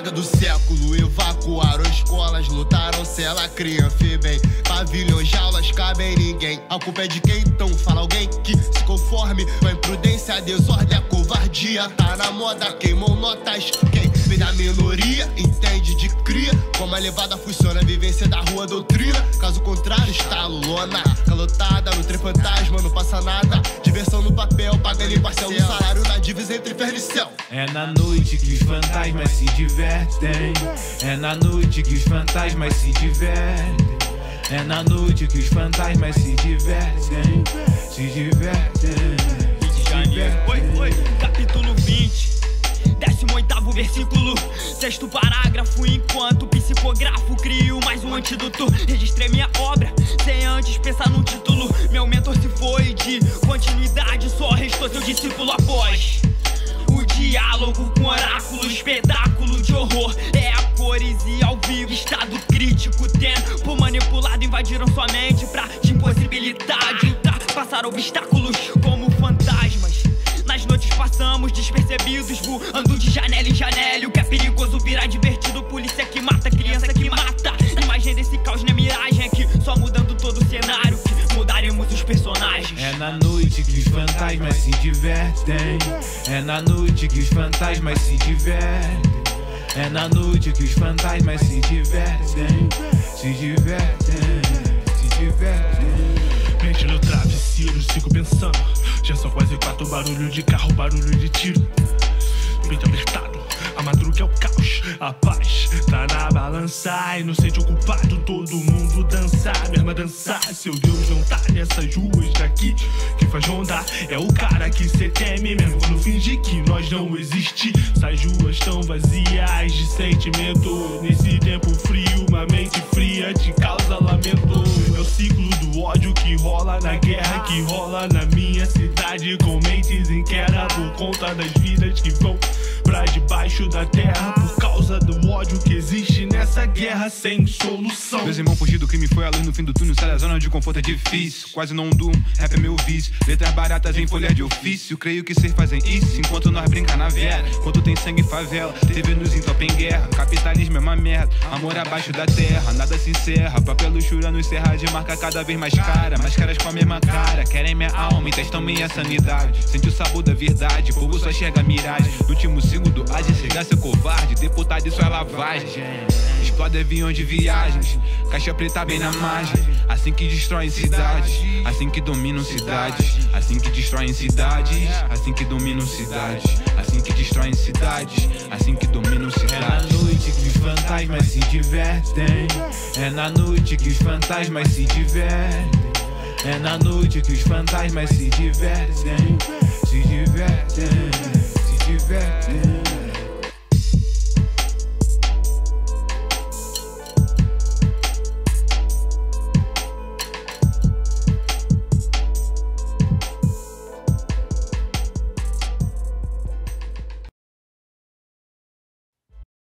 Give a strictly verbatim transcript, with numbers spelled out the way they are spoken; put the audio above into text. praga do século. Evacuaram escolas, lotaram cela, criam bem. Pavilhões, jaulas, cabem ninguém. A culpa é de quem então? Fala alguém que se conforme com a imprudência, a desordem, a covardia. Tá na moda, queimam notas. Quem vem da minoria, entende de cria como a levada funciona, a vivência da rua, doutrina. Caso contrário, estalo, lona calotada, não tem fantasma, não passa nada. Diversão no papel, pagando em parcela, um salário na divisa entre inferno e céu. É na noite que os fantasmas se divertem. É na noite que os fantasmas se divertem. É na noite que os fantasmas se divertem. Se divertem. Se divertem. Oi, oi, capítulo vinte. décimo oitavo versículo, sexto parágrafo. Enquanto psicógrafo, crio mais um antídoto. Registrei minha obra, sem antes pensar num título. Meu mentor se foi de continuidade, só restou seu discípulo após o diálogo com oráculo. Espetáculo de horror, é a cores e ao vivo. Estado crítico, tempo manipulado. Invadiram sua mente pra te impossibilitar de lutar, passar obstáculos como fantasmas. Nas noites passamos despercebidos, voando de janela em janela. O que é perigoso virar divertido. Polícia que mata, criança que mata. Imagem desse caos não é miragem, é que só mudando todo o cenário que mudaremos os personagens. É na noite que os fantasmas se divertem. É na noite que os fantasmas se divertem. É na noite que os fantasmas se divertem. Se divertem. Se divertem. Mente no travesseiro, sigo pensando. Já são quase quatro, barulho de carro, barulho de tiro. Peito apertado, a madruga é o caos. A paz tá na balança, inocente ocupado, todo mundo dança, mesma dançar. Seu Deus não tá nessas ruas daqui. Quem faz ronda é o cara que cê teme, mesmo quando fingir que nós não existe. Essas ruas tão vazias de sentimento. Nesse tempo frio, uma mente fria te causa lamento. É o ciclo do ódio que rola na guerra, que rola na minha cidade, com mentes em queda por conta das vidas que vão pra debaixo da terra, por causa do ódio que existe nessa guerra sem solução. Meus irmãos fugir do crime, foi a luz no fim do túnel. Sai da zona de conforto, é difícil, quase não durmo, rap é meu vício. Letras baratas em folha de ofício, creio que vocês fazem isso enquanto nós brincar na vela. Enquanto tem sangue e favela, T V nos entopem guerra. Capitalismo é uma merda, amor abaixo da terra, nada se encerra. Papel luxura nos cerrados de marca cada vez mais cara. Máscaras com a mesma cara, querem minha alma e testam minha sanidade. Sente o sabor da verdade, povo só enxerga miragem. No último segundo age, chegar a ser covarde. Deputado, isso é lavagem. Explode avião de viagens, caixa preta bem na margem. Assim que destroem cidades, assim que dominam cidades. Assim que destroem cidades, assim que dominam cidades. Assim que destroem cidades, assim que dominam cidades. É na noite que os fantasmas se divertem. É na noite que os fantasmas se divertem. É na noite que os fantasmas se divertem. Se divertem. Se divertem.